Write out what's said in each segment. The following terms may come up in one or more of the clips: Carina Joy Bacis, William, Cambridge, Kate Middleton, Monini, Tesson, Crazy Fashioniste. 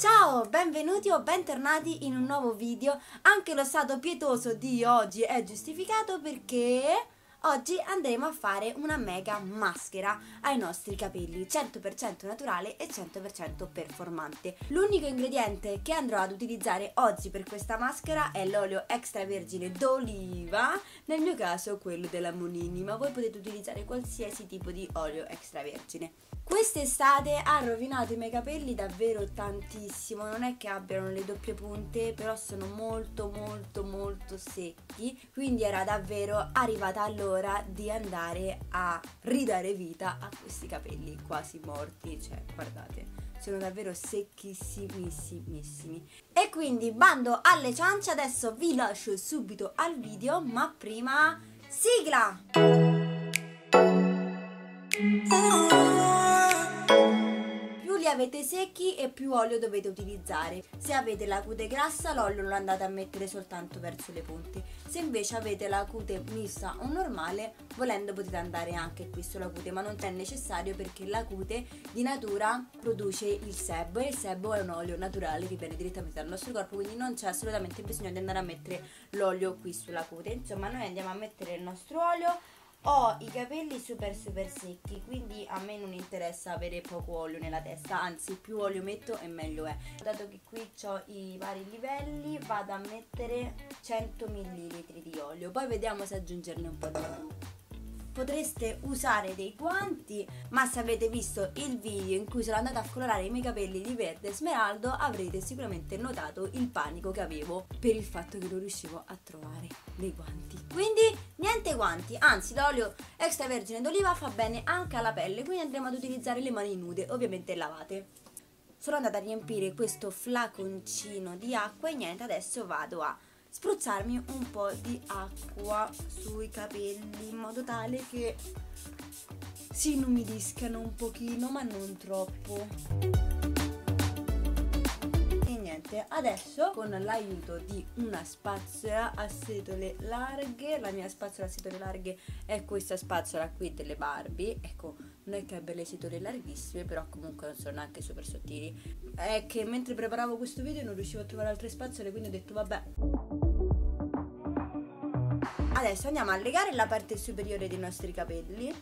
Ciao, benvenuti o bentornati in un nuovo video. Anche lo stato pietoso di oggi è giustificato perché oggi andremo a fare una mega maschera ai nostri capelli, 100% naturale e 100% performante. L'unico ingrediente che andrò ad utilizzare oggi per questa maschera è l'olio extravergine d'oliva, nel mio caso quello della Monini, ma voi potete utilizzare qualsiasi tipo di olio extravergine. Quest'estate ha rovinato i miei capelli davvero tantissimo, non è che abbiano le doppie punte, però sono molto secchi, quindi era davvero arrivata all'ora di andare a ridare vita a questi capelli quasi morti, cioè guardate, sono davvero secchissimissimi. E quindi bando alle ciance, adesso vi lascio subito al video, ma prima sigla! Avete secchi e più olio dovete utilizzare. Se avete la cute grassa, l'olio lo andate a mettere soltanto verso le punte. Se invece avete la cute mista o normale, volendo potete andare anche qui sulla cute, ma non è necessario perché la cute di natura produce il sebo e il sebo è un olio naturale che viene direttamente dal nostro corpo, quindi non c'è assolutamente bisogno di andare a mettere l'olio qui sulla cute. Insomma, noi andiamo a mettere il nostro olio. Ho i capelli super secchi, quindi a me non interessa avere poco olio nella testa, anzi più olio metto e meglio è. Dato che qui ho i vari livelli, vado a mettere 100 ml di olio, poi vediamo se aggiungerne un po' di più. Potreste usare dei guanti, ma se avete visto il video in cui sono andata a colorare i miei capelli di verde smeraldo avrete sicuramente notato il panico che avevo per il fatto che non riuscivo a trovare dei guanti. Quindi niente guanti, anzi l'olio extravergine d'oliva fa bene anche alla pelle, quindi andremo ad utilizzare le mani nude, ovviamente lavate. Sono andata a riempire questo flaconcino di acqua e niente, adesso vado a spruzzarmi un po' di acqua sui capelli in modo tale che si inumidiscano un pochino, ma non troppo. E niente, adesso con l'aiuto di una spazzola a setole larghe, la mia spazzola a setole larghe è questa spazzola qui delle Barbie, ecco, non è che abbia le setole larghissime, però comunque non sono neanche super sottili. È che mentre preparavo questo video non riuscivo a trovare altre spazzole, quindi ho detto vabbè. Adesso andiamo a legare la parte superiore dei nostri capelli,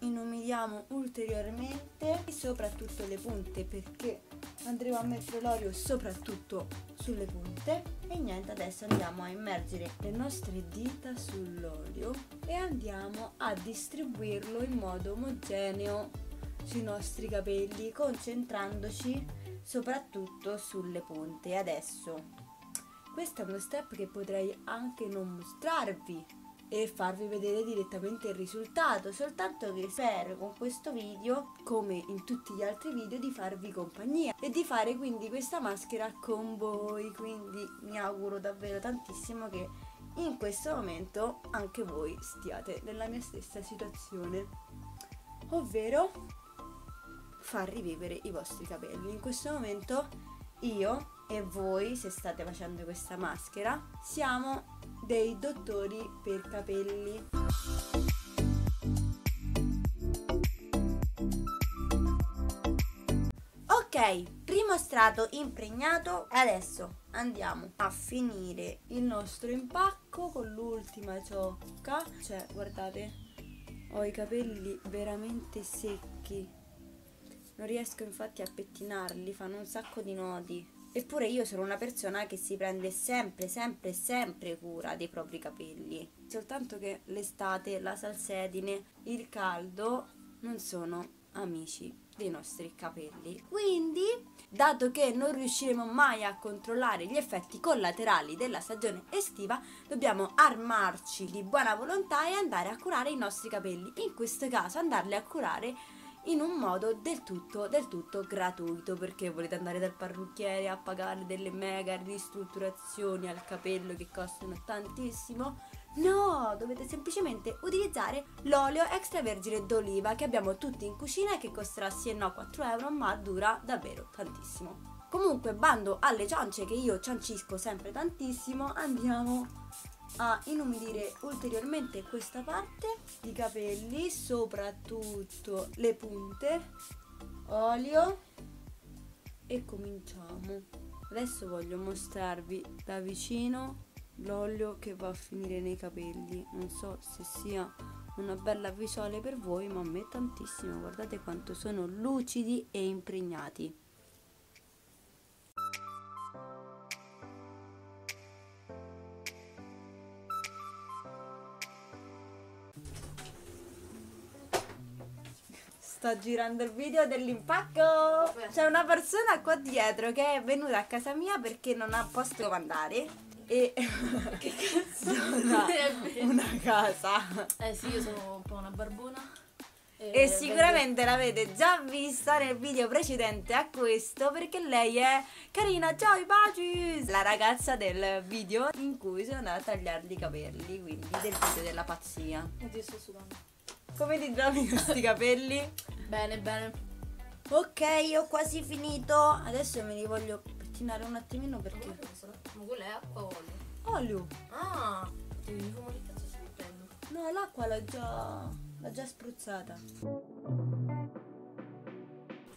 inumidiamo ulteriormente soprattutto le punte perché andremo a mettere l'olio soprattutto sulle punte. E niente, adesso andiamo a immergere le nostre dita sull'olio e andiamo a distribuirlo in modo omogeneo sui nostri capelli, concentrandoci soprattutto sulle punte. Adesso questo è uno step che potrei anche non mostrarvi e farvi vedere direttamente il risultato, soltanto che spero con questo video, come in tutti gli altri video, di farvi compagnia e di fare quindi questa maschera con voi. Quindi mi auguro davvero tantissimo che in questo momento anche voi stiate nella mia stessa situazione, ovvero far rivivere i vostri capelli. In questo momento io e voi, se state facendo questa maschera, siamo dei dottori per capelli. Ok, primo strato impregnato, adesso andiamo a finire il nostro impacco con l'ultima ciocca. Cioè, guardate, ho i capelli veramente secchi, non riesco infatti a pettinarli, fanno un sacco di nodi. Eppure io sono una persona che si prende sempre cura dei propri capelli, soltanto che l'estate, la salsedine, il caldo non sono amici dei nostri capelli. Quindi, dato che non riusciremo mai a controllare gli effetti collaterali della stagione estiva, dobbiamo armarci di buona volontà e andare a curare i nostri capelli, in questo caso andarli a curare in un modo del tutto gratuito, perché volete andare dal parrucchiere a pagare delle mega ristrutturazioni al capello che costano tantissimo? No, dovete semplicemente utilizzare l'olio extravergine d'oliva che abbiamo tutti in cucina e che costerà sì e no 4 euro, ma dura davvero tantissimo. Comunque bando alle ciance, che io ciancisco sempre tantissimo. Andiamo a inumidire ulteriormente questa parte di capelli, soprattutto le punte. Olio e cominciamo. Adesso voglio mostrarvi da vicino l'olio che va a finire nei capelli. Non so se sia una bella visuale per voi, ma a me tantissimo. Guardate quanto sono lucidi e impregnati. Sto girando il video dell'impacco. C'è una persona qua dietro che è venuta a casa mia perché non ha posto dove andare e che cazzo una casa. Eh sì, io sono un po' una barbona e sicuramente l'avete già vista nel video precedente a questo, perché lei è Carina Joy Bacis, la ragazza del video in cui sono andata a tagliargli i capelli, quindi del video della pazzia. Oddio, sto sudando. Come ti trovi questi capelli? Bene, bene. Ok, ho quasi finito. Adesso me li voglio pettinare un attimino perché... Ma quello è acqua o olio? Olio! Ah! Ti dico come che cazzo stai mettendo? No, l'acqua l'ho già spruzzata.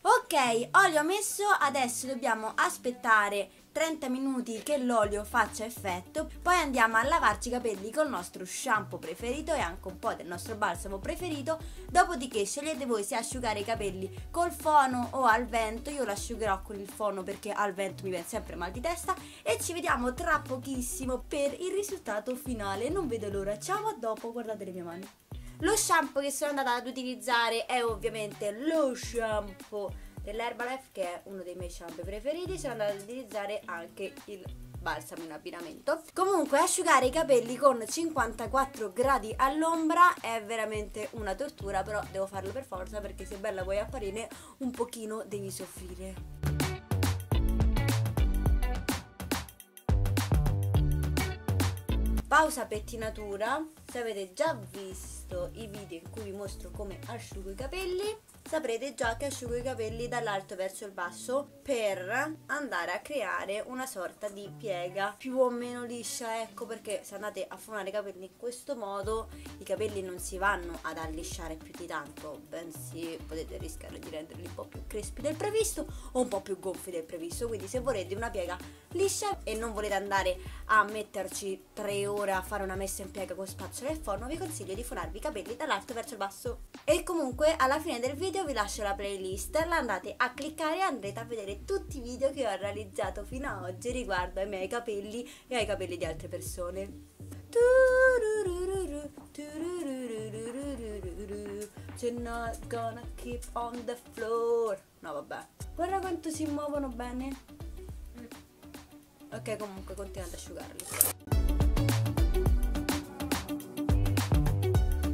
Ok, olio messo. Adesso dobbiamo aspettare 30 minuti che l'olio faccia effetto, poi andiamo a lavarci i capelli col nostro shampoo preferito e anche un po' del nostro balsamo preferito. Dopodiché scegliete voi se asciugare i capelli col fono o al vento. Io lo asciugherò con il fono perché al vento mi viene sempre mal di testa, e ci vediamo tra pochissimo per il risultato finale. Non vedo l'ora, ciao, a dopo. Guardate le mie mani. Lo shampoo che sono andata ad utilizzare è ovviamente lo shampoo dell'Herbalife, che è uno dei miei shampoo preferiti. Sono andata ad utilizzare anche il balsamo in abbinamento. Comunque asciugare i capelli con 54 gradi all'ombra è veramente una tortura, però devo farlo per forza perché se bella vuoi apparire un pochino devi soffrire. Pausa pettinatura. Se avete già visto i video in cui vi mostro come asciugo i capelli, saprete già che asciugo i capelli dall'alto verso il basso per andare a creare una sorta di piega più o meno liscia, ecco, perché se andate a fumare i capelli in questo modo i capelli non si vanno ad allisciare più di tanto, bensì potete rischiare di renderli un po' più crespi del previsto o un po' più gonfi del previsto. Quindi se volete una piega liscia e non volete andare a metterci 3 ore a fare una messa in piega con spazio e forno, vi consiglio di fonarvi i capelli dall'alto verso il basso. E comunque alla fine del video vi lascio la playlist, la andate a cliccare e andrete a vedere tutti i video che ho realizzato fino ad oggi riguardo ai miei capelli e ai capelli di altre persone. You're not gonna keep on the floor. No vabbè, guarda quanto si muovono bene. Ok, comunque continuate ad asciugarli.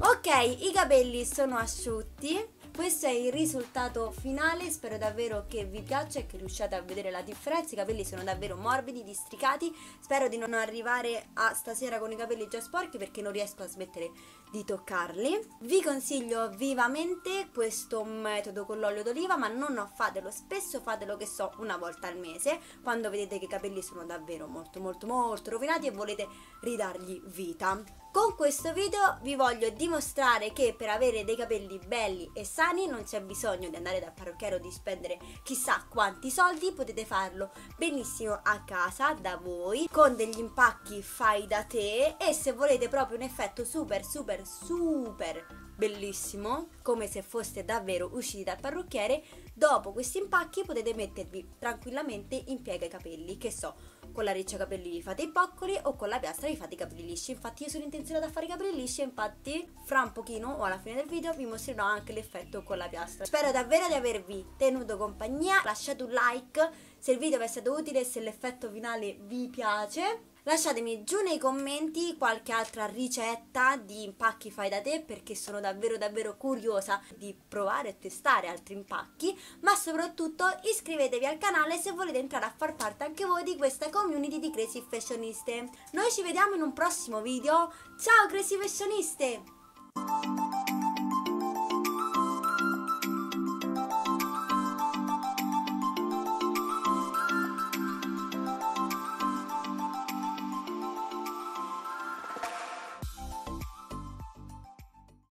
Ok, i capelli sono asciutti. Questo è il risultato finale, spero davvero che vi piaccia e che riusciate a vedere la differenza. I capelli sono davvero morbidi, districati. Spero di non arrivare a stasera con i capelli già sporchi perché non riesco a smettere di toccarli. Vi consiglio vivamente questo metodo con l'olio d'oliva, ma non fatelo spesso, fatelo che so una volta al mese, quando vedete che i capelli sono davvero molto rovinati e volete ridargli vita. Con questo video vi voglio dimostrare che per avere dei capelli belli e sani non c'è bisogno di andare dal parrucchiere o di spendere chissà quanti soldi. Potete farlo benissimo a casa da voi con degli impacchi fai da te, e se volete proprio un effetto super bellissimo, come se foste davvero usciti dal parrucchiere, dopo questi impacchi potete mettervi tranquillamente in piega i capelli. Che so, con la riccia capelli vi fate i boccoli o con la piastra vi fate i capelli lisci. Infatti io sono intenzionata a fare i capelli lisci, infatti fra un pochino o alla fine del video vi mostrerò anche l'effetto con la piastra. Spero davvero di avervi tenuto compagnia, lasciate un like se il video vi è stato utile e se l'effetto finale vi piace. Lasciatemi giù nei commenti qualche altra ricetta di impacchi fai da te, perché sono davvero curiosa di provare e testare altri impacchi, ma soprattutto iscrivetevi al canale se volete entrare a far parte anche voi di questa community di Crazy Fashioniste. Noi ci vediamo in un prossimo video, ciao Crazy Fashioniste!